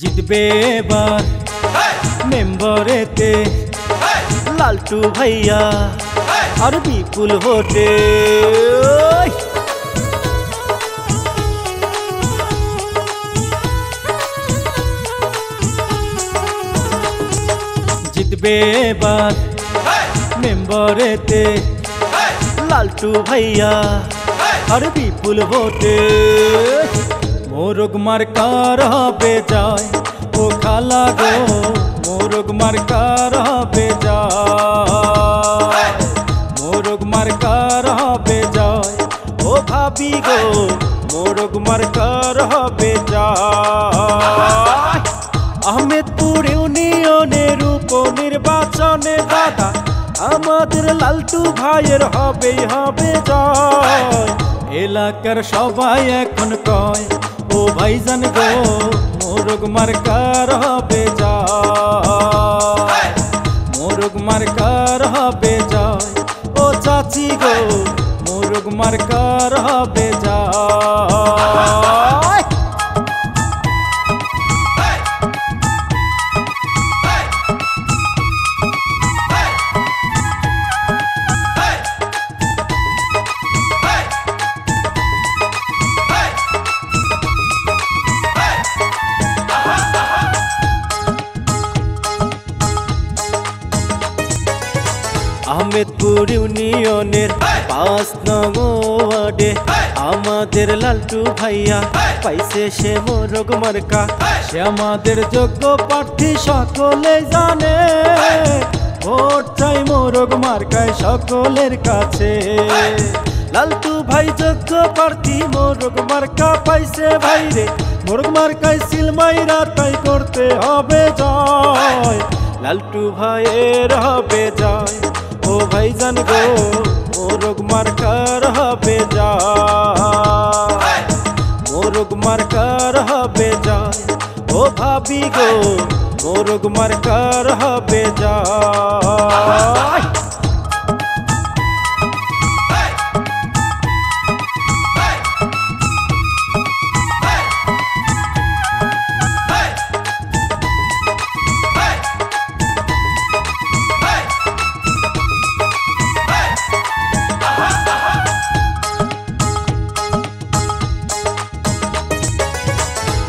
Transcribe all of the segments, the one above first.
जितबे बार मेम्बरेते लालटू भैया और विपुल होते जितबे बार मेम्बरेते लालटू भैया और विपुल होते मोरुग मारका रहबे जाय ओ खाला गो मोरुग मारका रहबे जाय मोरुग मारका रहबे जाय ओ भाभी गो मोरुग मारका रहबे जाय हमें पूरे उन्होंने रूप निर्वाचने दादा आमादेर लालटू भाइयेर हबे हबे जाय एलाकार सबाई एखन कय ओ भाईजान गो मोरुग मारका रहबे जाय मोरुग मारका रहबे जाय ओ चाची गो मोरुग मारका रहबे जाय पूरी यूनियनेर पाँच नंगे आमादेर लालटू भैया पाइछे से मोरुग मार्का से आमादेर योग्य प्रार्थी सकले जाने भोट चाइ मोरुग मार्काय सकलेर काछे लालटू भाई योग्य प्रार्थी मोरुग मार्का पाइछे भाई रे मोरुग मार्काय सिल माइरा ताई करते हबे जय लालटू भाइयेर हबे जय ओ भाईजान गो मोरुग मारका रहबे जाय मोरुग मारका रहबे जाय ओ भाभी गो मोरुग मारका रहबे जाय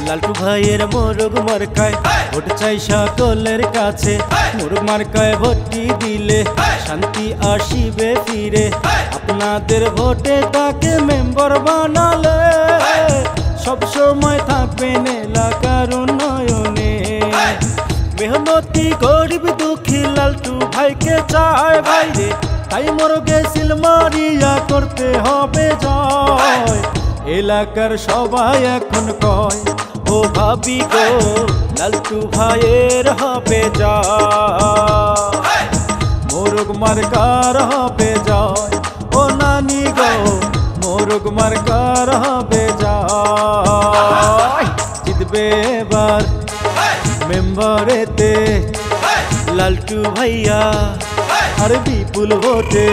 लालटू भाइयेर मोरुग मार्काय भोट चाइ सकलेर काछे मोरुग मार्काय भोटी दिले शांति आसिबे फिरे आपनादेर भोटे ताके मेम्बर बानाले सब समय थाकबेन एलाकार उन्नयने मेहनती गरीब दुखी लालटू भाईके चाय भाई रे ताई मोरुगे सिल मारिया करते हबे जय एलाकार सबाई एखन कय ओ भाभी गो लालटू भाइयेर हबे जाय मोरुग मारका रहबे जाय ओ नानी गो मोरुग मारका रहबे जाय जितबे बार मेम्बरेते लालटू भैया अरे विपुल होते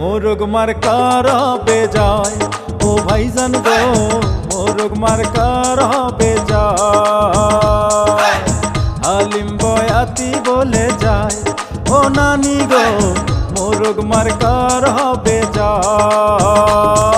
मोरुग मारका रहबे जाय ओ भाईजान गो मोरुग मारका रहबे जाय हालिम बयाती बोले जाए ओ नानी गो मोरुग मारका रहबे जाय।